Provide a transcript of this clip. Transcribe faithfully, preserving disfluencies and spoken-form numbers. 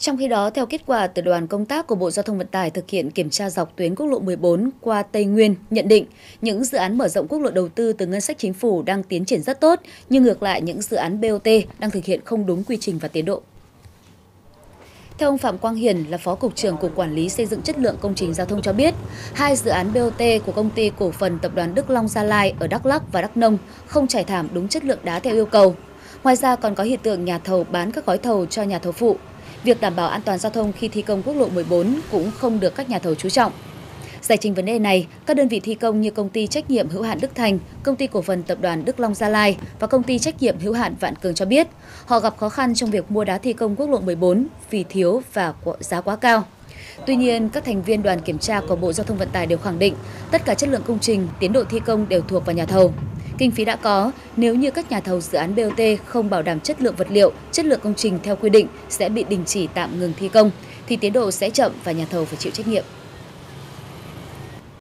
Trong khi đó, theo kết quả từ đoàn công tác của Bộ Giao thông Vận tải thực hiện kiểm tra dọc tuyến quốc lộ mười bốn qua Tây Nguyên nhận định những dự án mở rộng quốc lộ đầu tư từ ngân sách chính phủ đang tiến triển rất tốt, nhưng ngược lại những dự án bê o tê đang thực hiện không đúng quy trình và tiến độ. Theo ông Phạm Quang Hiền là Phó Cục trưởng Cục Quản lý Xây dựng Chất lượng Công trình Giao thông cho biết, hai dự án bê o tê của Công ty cổ phần Tập đoàn Đức Long Gia Lai ở Đắk Lắk và Đắk Nông không trải thảm đúng chất lượng đá theo yêu cầu. Ngoài ra còn có hiện tượng nhà thầu bán các gói thầu cho nhà thầu phụ. Việc đảm bảo an toàn giao thông khi thi công quốc lộ mười bốn cũng không được các nhà thầu chú trọng. Giải trình vấn đề này, các đơn vị thi công như Công ty trách nhiệm hữu hạn Đức Thành, Công ty cổ phần Tập đoàn Đức Long Gia Lai và Công ty trách nhiệm hữu hạn Vạn Cường cho biết họ gặp khó khăn trong việc mua đá thi công quốc lộ mười bốn vì thiếu và giá quá cao. Tuy nhiên, các thành viên đoàn kiểm tra của Bộ Giao thông Vận tải đều khẳng định tất cả chất lượng công trình, tiến độ thi công đều thuộc vào nhà thầu. Kinh phí đã có, nếu như các nhà thầu dự án bê o tê không bảo đảm chất lượng vật liệu, chất lượng công trình theo quy định sẽ bị đình chỉ tạm ngừng thi công, thì tiến độ sẽ chậm và nhà thầu phải chịu trách nhiệm.